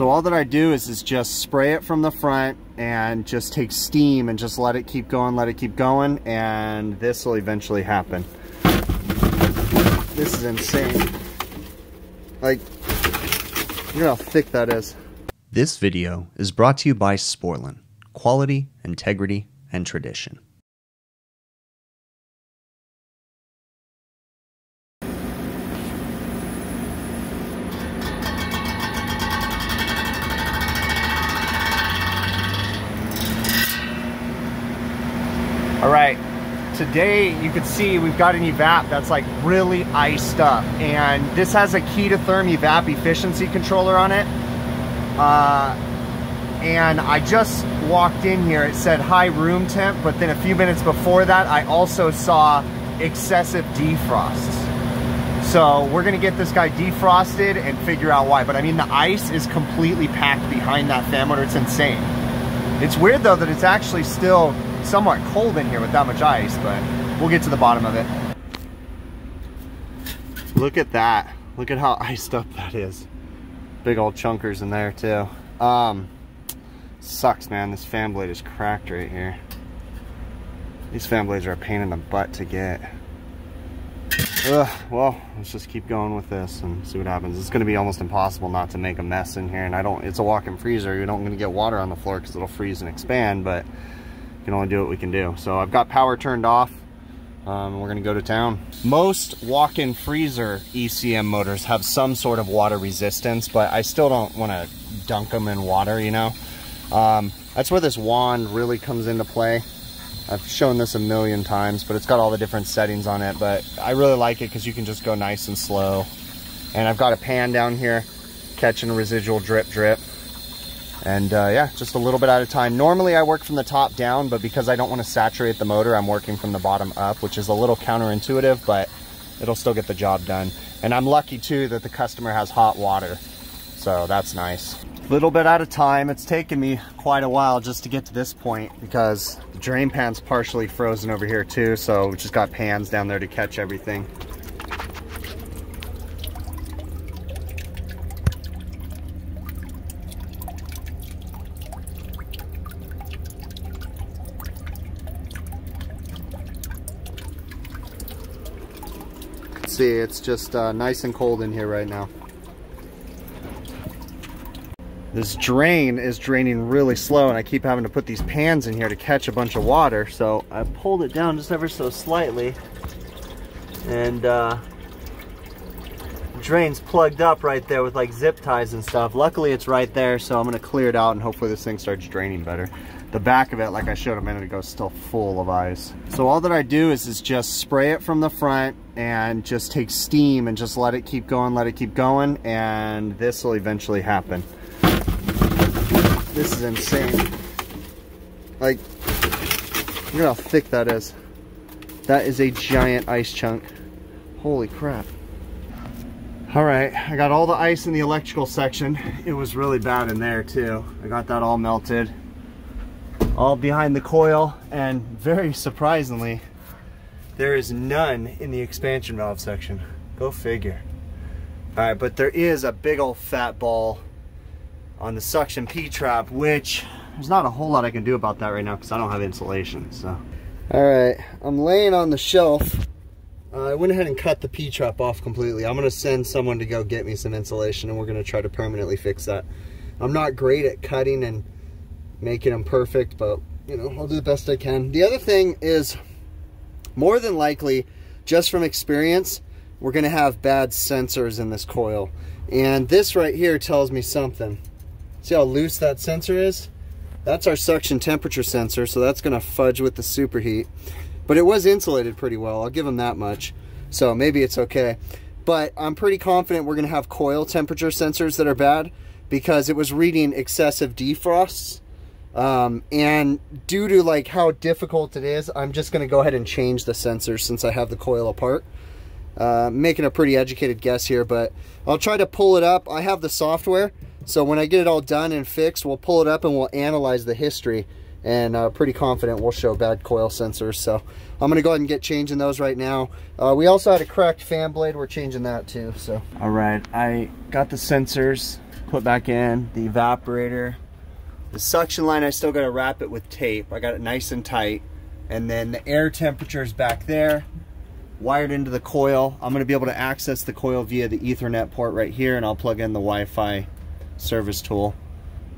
So all that I do is just spray it from the front and just take steam and just let it keep going, and this will eventually happen. This is insane. Like, look how thick that is. This video is brought to you by Sporlan. Quality, integrity, and tradition. All right, today you can see we've got an EVAP that's like really iced up, and this has a Ketotherm EVAP efficiency controller on it. And I just walked in here, it said high room temp, but then a few minutes before that I also saw excessive defrosts. So we're gonna get this guy defrosted and figure out why, but I mean the ice is completely packed behind that fan motor, it's insane. It's weird though that it's actually still somewhat cold in here with that much ice, but we'll get to the bottom of it. Look at that. Look at how iced up that is. Big old chunkers in there too. Sucks, man. This fan blade is cracked right here. These fan blades are a pain in the butt to get. Well, let's just keep going with this and see what happens. It's going to be almost impossible not to make a mess in here, and it's a walk-in freezer. You're not going to get water on the floor because it'll freeze and expand, but can only do what we can do. So I've got power turned off. We're gonna go to town. Most walk-in freezer ECM motors have some sort of water resistance, but I still don't want to dunk them in water, you know. That's where this wand really comes into play. I've shown this a million times, but it's got all the different settings on it, but I really like it because you can just go nice and slow. And I've got a pan down here catching a residual drip. And yeah, just a little bit at a time. Normally I work from the top down, but because I don't want to saturate the motor, I'm working from the bottom up, which is a little counterintuitive, but it'll still get the job done. And I'm lucky too that the customer has hot water, so that's nice. Little bit at a time. It's taken me quite a while just to get to this point because the drain pan's partially frozen over here too, so we just got pans down there to catch everything. See, it's just nice and cold in here right now. This drain is draining really slow, and I keep having to put these pans in here to catch a bunch of water, so I pulled it down just ever so slightly, and the drain's plugged up right there with like zip ties and stuff. Luckily it's right there, so I'm gonna clear it out and hopefully this thing starts draining better. The back of it, like I showed a minute ago, is still full of ice. So all that I do is just spray it from the front and just take steam and just let it keep going, and this will eventually happen. This is insane. Like, look how thick that is. That is a giant ice chunk. Holy crap. All right, I got all the ice in the electrical section. It was really bad in there too. I got that all melted, all behind the coil, and very surprisingly, there is none in the expansion valve section. Go figure. All right, but there is a big old fat ball on the suction P-trap, which there's not a whole lot I can do about that right now because I don't have insulation, so. All right, I'm laying on the shelf. I went ahead and cut the P-trap off completely. I'm gonna send someone to go get me some insulation, and we're gonna try to permanently fix that. I'm not great at cutting and making them perfect, but you know, I'll do the best I can. The other thing is, more than likely, just from experience, we're gonna have bad sensors in this coil, and this right here tells me something. See how loose that sensor is? That's our suction temperature sensor, so that's gonna fudge with the superheat, but it was insulated pretty well, I'll give them that much, so maybe it's okay. But I'm pretty confident we're gonna have coil temperature sensors that are bad because it was reading excessive defrosts. And due to like how difficult it is, I'm just going to go ahead and change the sensors since I have the coil apart. Making a pretty educated guess here, but I'll try to pull it up. I have the software, so when I get it all done and fixed, we'll pull it up and we'll analyze the history, and pretty confident we'll show bad coil sensors. So I'm going to go ahead and get changing those right now. We also had a cracked fan blade. We're changing that too. So all right, I got the sensors put back in the evaporator. The suction line, I still got to wrap it with tape. I got it nice and tight. And then the air temperature is back there, wired into the coil. I'm going to be able to access the coil via the Ethernet port right here, and I'll plug in the Wi-Fi service tool,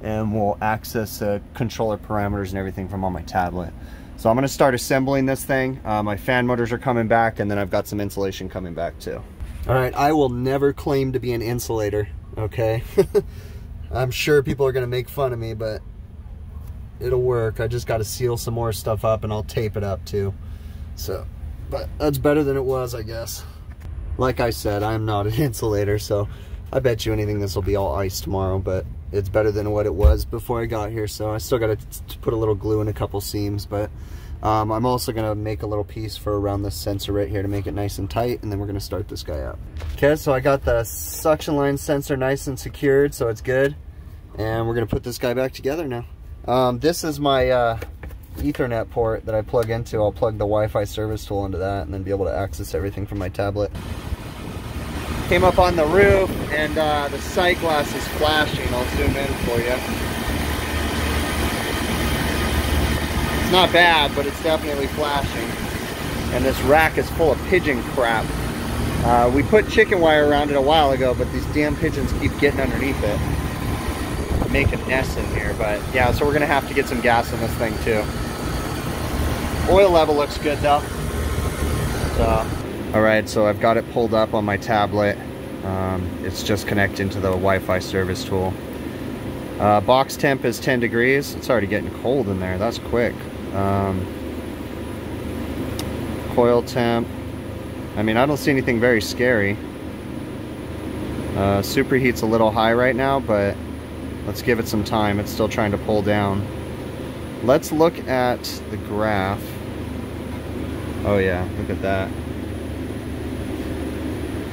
and we'll access the controller parameters and everything from on my tablet. So I'm going to start assembling this thing. My fan motors are coming back, and then I've got some insulation coming back too. All right, I will never claim to be an insulator, okay? I'm sure people are going to make fun of me, but it'll work. I just got to seal some more stuff up, and I'll tape it up too. So, but that's better than it was, I guess. Like I said, I'm not an insulator, so I bet you anything this will be all ice tomorrow, but it's better than what it was before I got here. So I still got to put a little glue in a couple seams, but I'm also going to make a little piece for around this sensor right here to make it nice and tight, and then we're going to start this guy up. Okay, so I got the suction line sensor nice and secured, so it's good, and we're going to put this guy back together now. This is my Ethernet port that I plug into. I'll plug the Wi-Fi service tool into that and then be able to access everything from my tablet. Came up on the roof, and the sight glass is flashing. I'll zoom in for you. It's not bad, but it's definitely flashing. And this rack is full of pigeon crap. We put chicken wire around it a while ago, but these damn pigeons keep getting underneath it, make a nest in here. But yeah, so we're gonna have to get some gas in this thing too. Oil level looks good though. So. All right, so I've got it pulled up on my tablet. It's just connecting to the Wi-Fi service tool. Box temp is 10 degrees. It's already getting cold in there, that's quick. Coil temp, I mean, I don't see anything very scary. Superheat's a little high right now, but let's give it some time. It's still trying to pull down. Let's look at the graph. Oh yeah, look at that.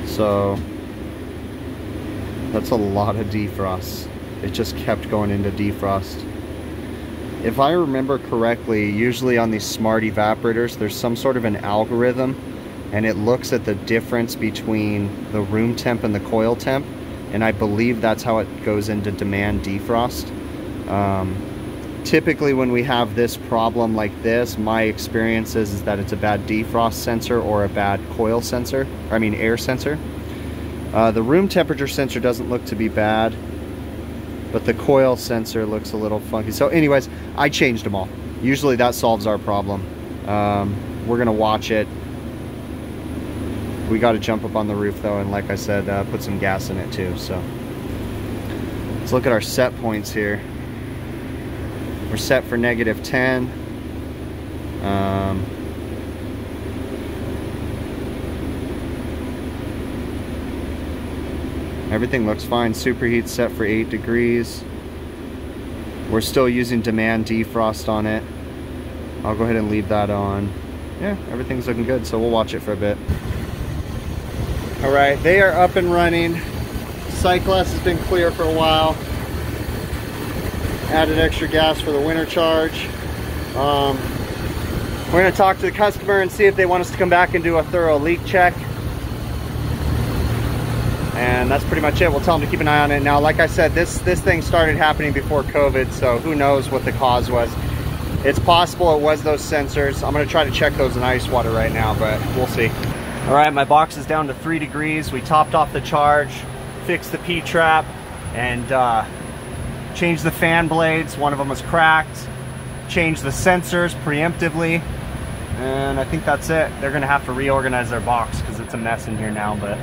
So that's a lot of defrost. It just kept going into defrost. If I remember correctly, usually on these smart evaporators, there's some sort of an algorithm, and it looks at the difference between the room temp and the coil temp, and I believe that's how it goes into demand defrost. Typically when we have this problem like this, my experience is that it's a bad defrost sensor or a bad coil sensor, or I mean air sensor. The room temperature sensor doesn't look to be bad, but the coil sensor looks a little funky. So anyways, I changed them all. Usually that solves our problem. We're gonna watch it. We gotta jump up on the roof though, and like I said, put some gas in it too, so. Let's look at our set points here. We're set for negative 10. Everything looks fine. Superheat's set for 8 degrees. We're still using demand defrost on it. I'll go ahead and leave that on. Yeah, everything's looking good, so we'll watch it for a bit. All right, they are up and running. Sight glass has been clear for a while. Added extra gas for the winter charge. We're gonna talk to the customer and see if they want us to come back and do a thorough leak check. And that's pretty much it. We'll tell them to keep an eye on it. Now, like I said, this thing started happening before COVID, so who knows what the cause was. It's possible it was those sensors. I'm gonna try to check those in ice water right now, but we'll see. All right, my box is down to 3 degrees. We topped off the charge, fixed the P-trap, and changed the fan blades, one of them was cracked, changed the sensors preemptively, and I think that's it. They're gonna have to reorganize their box because it's a mess in here now, but.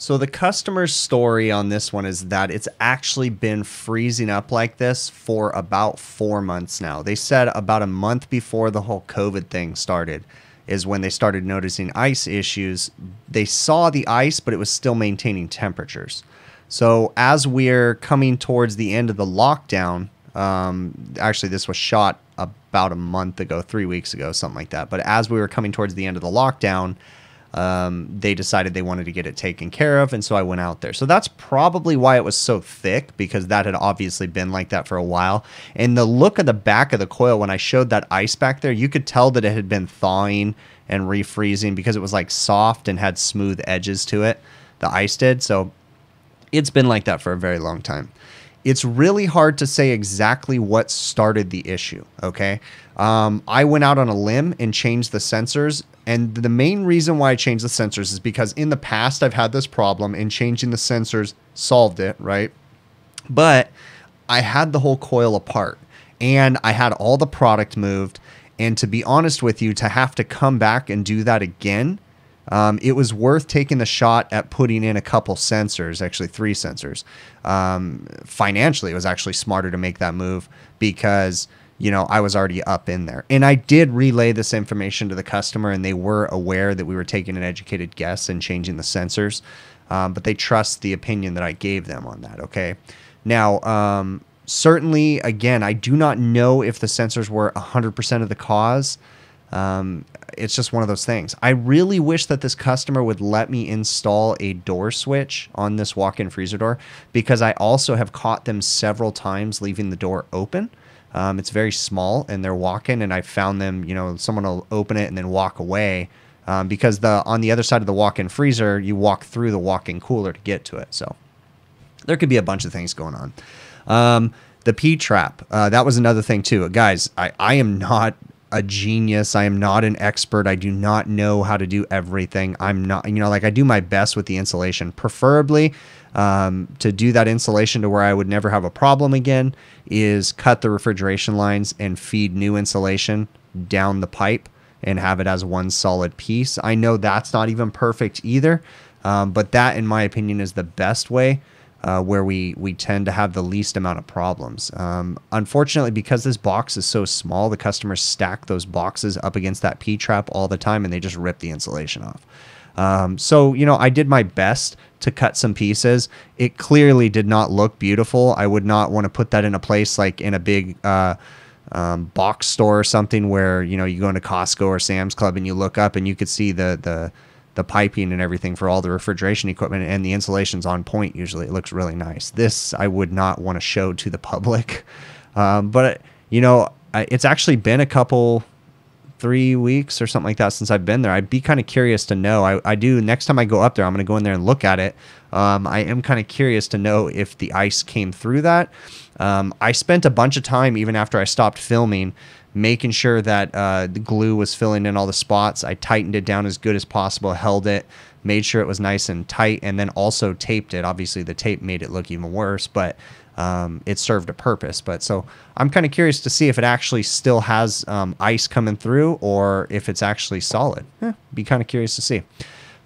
So the customer's story on this one is that it's actually been freezing up like this for about 4 months now. They said about a month before the whole COVID thing started is when they started noticing ice issues. They saw the ice, but it was still maintaining temperatures. So as we're coming towards the end of the lockdown, actually this was shot about a month ago, 3 weeks ago, something like that. But as we were coming towards the end of the lockdown, they decided they wanted to get it taken care of. And so I went out there. So that's probably why it was so thick, because that had obviously been like that for a while. And the look of the back of the coil, when I showed that ice back there, you could tell that it had been thawing and refreezing because it was like soft and had smooth edges to it. The ice did. So it's been like that for a very long time. it's really hard to say exactly what started the issue, okay? I went out on a limb and changed the sensors. And the main reason why I changed the sensors is because in the past I've had this problem and changing the sensors solved it, right? But I had the whole coil apart and I had all the product moved. And to be honest with you, to have to come back and do that again, it was worth taking the shot at putting in a couple sensors, actually 3 sensors. Financially, it was actually smarter to make that move because, you know, I was already up in there. And I did relay this information to the customer and they were aware that we were taking an educated guess and changing the sensors. But they trust the opinion that I gave them on that. Okay. Now, certainly, again, I do not know if the sensors were 100% of the cause. It's just one of those things. I really wish that this customer would let me install a door switch on this walk-in freezer door because I also have caught them several times leaving the door open. It's very small and they're walking and I found them, you know, someone will open it and then walk away because on the other side of the walk-in freezer, you walk through the walk-in cooler to get to it. So there could be a bunch of things going on. The P-trap, that was another thing too. Guys, I am not a genius. I am not an expert. I do not know how to do everything. I'm not, you know, like I do my best with the insulation, preferably, to do that insulation to where I would never have a problem again is cut the refrigeration lines and feed new insulation down the pipe and have it as one solid piece. I know that's not even perfect either. But that in my opinion is the best way. Where we tend to have the least amount of problems. Unfortunately, because this box is so small, the customers stack those boxes up against that P-trap all the time and they just rip the insulation off. So, you know, I did my best to cut some pieces. It clearly did not look beautiful. I would not want to put that in a place like in a big box store or something where, you know, you go into Costco or Sam's Club and you look up and you could see the piping and everything for all the refrigeration equipment and the insulation's on point. Usually it looks really nice. This, I would not want to show to the public. But you know, it's actually been a couple, 3 weeks or something like that since I've been there. I'd be kind of curious to know. I do next time I go up there, I'm going to go in there and look at it. I am kind of curious to know if the ice came through that. I spent a bunch of time even after I stopped filming, making sure that the glue was filling in all the spots. I tightened it down as good as possible, held it, made sure it was nice and tight, and then also taped it. Obviously, the tape made it look even worse, but it served a purpose. But so I'm kind of curious to see if it actually still has ice coming through or if it's actually solid. Be kind of curious to see.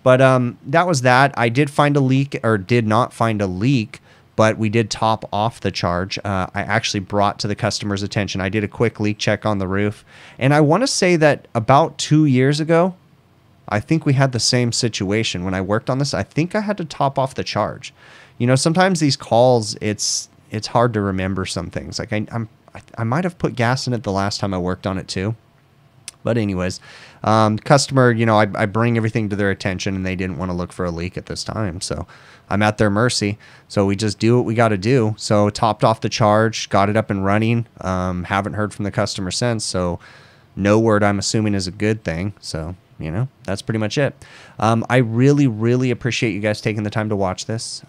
But that was that. I did find a leak or did not find a leak, but we did top off the charge. I actually brought to the customer's attention. I did a quick leak check on the roof. And I want to say that about 2 years ago, I think we had the same situation. When I worked on this, I think I had to top off the charge. You know, sometimes these calls, it's hard to remember some things. Like I might have put gas in it the last time I worked on it too. But anyways, customer, you know, I bring everything to their attention and they didn't want to look for a leak at this time. So I'm at their mercy. So we just do what we got to do. So topped off the charge, got it up and running. Haven't heard from the customer since. So no word I'm assuming is a good thing. So, you know, that's pretty much it. I really, really appreciate you guys taking the time to watch this.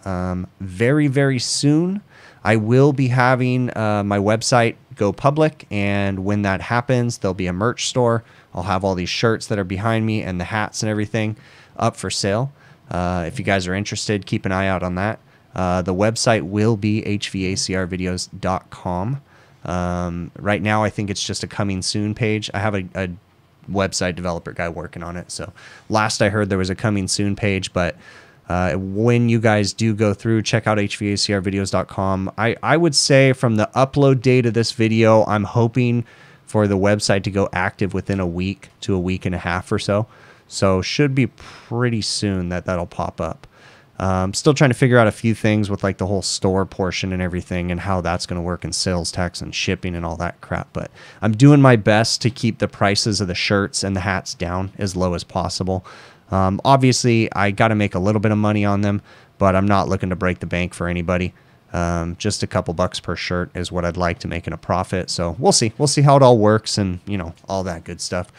Very, very soon, I will be having my website go public, and when that happens, there'll be a merch store. I'll have all these shirts that are behind me and the hats and everything up for sale. If you guys are interested, keep an eye out on that. The website will be HVACRvideos.com. Right now, I think it's just a coming soon page. I have a website developer guy working on it. So last I heard there was a coming soon page, but when you guys do go through, check out HVACRvideos.com. I would say from the upload date of this video, I'm hoping for the website to go active within a week to a week and a half or so. So should be pretty soon that that'll pop up. Still trying to figure out a few things with like the whole store portion and everything and how that's going to work in sales tax and shipping and all that crap. But I'm doing my best to keep the prices of the shirts and the hats down as low as possible. Obviously, I got to make a little bit of money on them, but I'm not looking to break the bank for anybody. Just a couple bucks per shirt is what I'd like to make in a profit. So we'll see. We'll see how it all works and, you know, all that good stuff.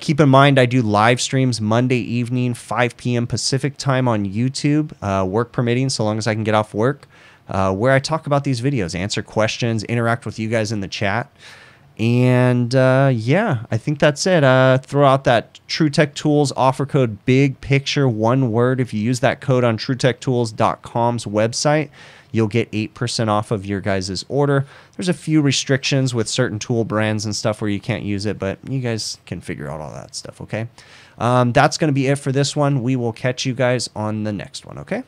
Keep in mind, I do live streams Monday evening, 5 p.m. Pacific time on YouTube, work permitting, so long as I can get off work. where I talk about these videos, answer questions, interact with you guys in the chat. And yeah, I think that's it. Throw out that True Tech Tools offer code BIGPICTURE, one word. If you use that code on TrueTechTools.com's website, you'll get 8% off of your guys' order. There's a few restrictions with certain tool brands and stuff where you can't use it, but you guys can figure out all that stuff, okay? That's going to be it for this one. We will catch you guys on the next one, okay?